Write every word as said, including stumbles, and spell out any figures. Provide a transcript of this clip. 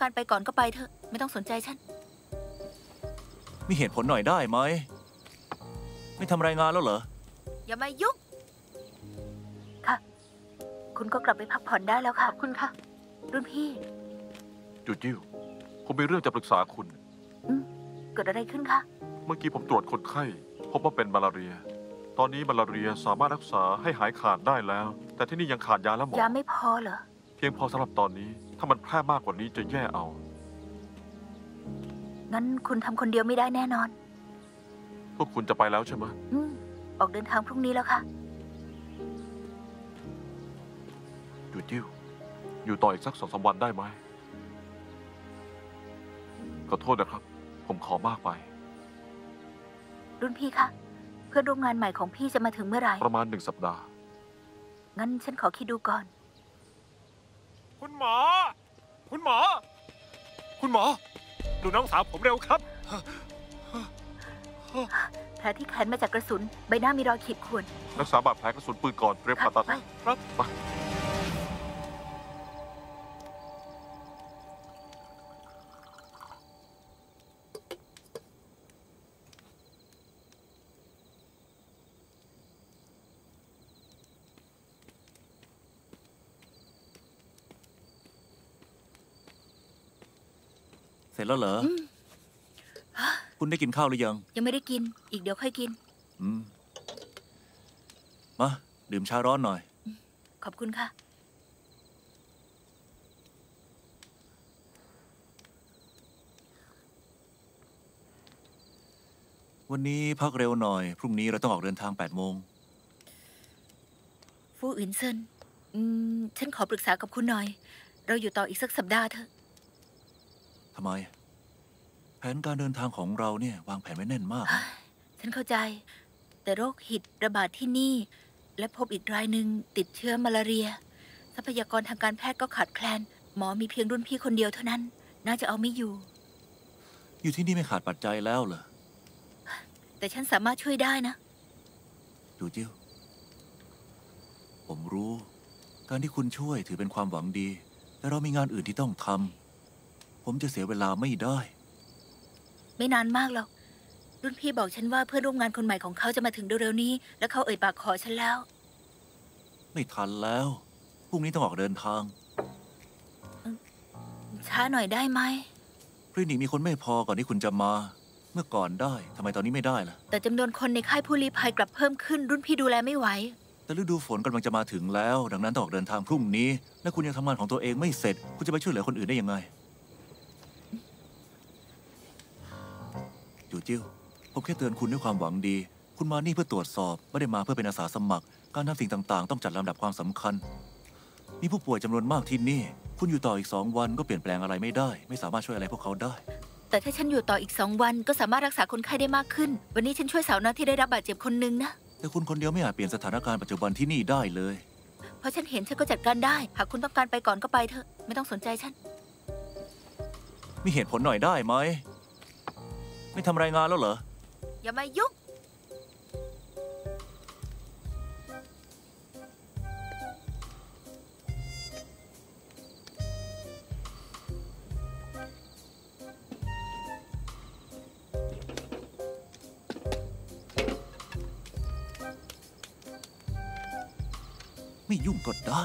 การไปก่อนก็ไปเถอะไม่ต้องสนใจฉันมีเหตุผลหน่อยได้ไหมไม่ทำรายงานแล้วเหรออย่ามายุ่งค่ะคุณก็กลับไปพักผ่อนได้แล้วค่ะคุณค่ะรุ่นพี่จูจิวผมมีเรื่องจะปรึกษาคุณอืมเกิดอะไรขึ้นคะเมื่อกี้ผมตรวจคนไข้พบว่าเป็นมาลาเรียตอนนี้มาลาเรียสามารถรักษาให้หายขาดได้แล้วแต่ที่นี่ยังขาดยาและหมอยาไม่พอเหรอเพียงพอสำหรับตอนนี้ถ้ามันแพร่มากกว่านี้จะแย่เอางั้นคุณทำคนเดียวไม่ได้แน่นอนพวกคุณจะไปแล้วใช่ไหมอืมออกเดินทางพรุ่งนี้แล้วค่ะจูจิวอยู่ต่ออีกสักสองสามวันได้ไหมขอโทษนะครับผมขอมากไปรุ่นพี่คะเพื่อนร่วมงานใหม่ของพี่จะมาถึงเมื่อไหร่ประมาณหนึ่งสัปดาห์งั้นฉันขอคิดดูก่อนคุณหมอคุณหมอคุณหมอดูน้องสาวผมเร็วครับแผลที่แขนมาจากกระสุนใบหน้ามีรอยขีดข่วนรักษาบาดแผลกระสุนปืนก่อนเตรียมผ่าตัดครับไปเสร็จแล้วเหรอคุณได้กินข้าวหรือยังยังไม่ได้กินอีกเดี๋ยวค่อยกินอืมมาดื่มชาร้อนหน่อยขอบคุณค่ะวันนี้พักเร็วหน่อยพรุ่งนี้เราต้องออกเดินทางแปดโมงฟู่อินเซินอืมฉันขอปรึกษากับคุณหน่อยเราอยู่ต่ออีกสักสัปดาห์เถอะทำไมแผนการเดินทางของเราเนี่ยวางแผนไว้แน่นมากฉันเข้าใจแต่โรคหิดระบาดที่นี่และพบอีกรายหนึ่งติดเชื้อมาลาเรียทรัพยากรทางการแพทย์ก็ขาดแคลนหมอมีเพียงรุ่นพี่คนเดียวเท่านั้นน่าจะเอาไม่อยู่อยู่ที่นี่ไม่ขาดปัจจัยแล้วเหรอแต่ฉันสามารถช่วยได้นะดูจิวผมรู้การที่คุณช่วยถือเป็นความหวังดีแต่เรามีงานอื่นที่ต้องทำผมจะเสียเวลาไม่ได้ไม่นานมากหรอกรุ่นพี่บอกฉันว่าเพื่อนร่วมงานคนใหม่ของเขาจะมาถึงเร็วๆนี้และเขาเอ่ยปากขอฉันแล้วไม่ทันแล้วพรุ่งนี้ต้องออกเดินทางช้าหน่อยได้ไหมคลินิกมีคนไม่พอก่อนที่คุณจะมาเมื่อก่อนได้ทำไมตอนนี้ไม่ได้ล่ะแต่จำนวนคนในค่ายผู้ลี้ภัยกลับเพิ่มขึ้นรุ่นพี่ดูแลไม่ไหวแต่ฤดูฝนกำลังจะมาถึงแล้วดังนั้นต้องออกเดินทางพรุ่งนี้และคุณยังทำงานของตัวเองไม่เสร็จคุณจะไปช่วยเหลือคนอื่นได้ยังไงจูจิวผมแค่เตือนคุณด้วยความหวังดีคุณมานี่เพื่อตรวจสอบไม่ได้มาเพื่อเป็นอาสาสมัครการทำสิ่งต่างๆต้องจัดลำดับความสำคัญมีผู้ป่วยจำนวนมากที่นี่คุณอยู่ต่ออีกสองวันก็เปลี่ยนแปลงอะไรไม่ได้ไม่สามารถช่วยอะไรพวกเขาได้แต่ถ้าฉันอยู่ต่ออีกสองวันก็สามารถรักษาคนไข้ได้มากขึ้นวันนี้ฉันช่วยสาวน้อยที่ได้รับบาดเจ็บคนนึงนะแต่คุณคนเดียวไม่อาจเปลี่ยนสถานการณ์ปัจจุบันที่นี่ได้เลยเพราะฉันเห็นฉันก็จัดการได้หากคุณต้องการไปก่อนก็ไปเถอะไม่ต้องสนใจฉันมีเหตุผลหน่อยได้ไหมไม่ทำรายงานแล้วเหรออย่ามายุ่งไม่ยุ่งก็ได้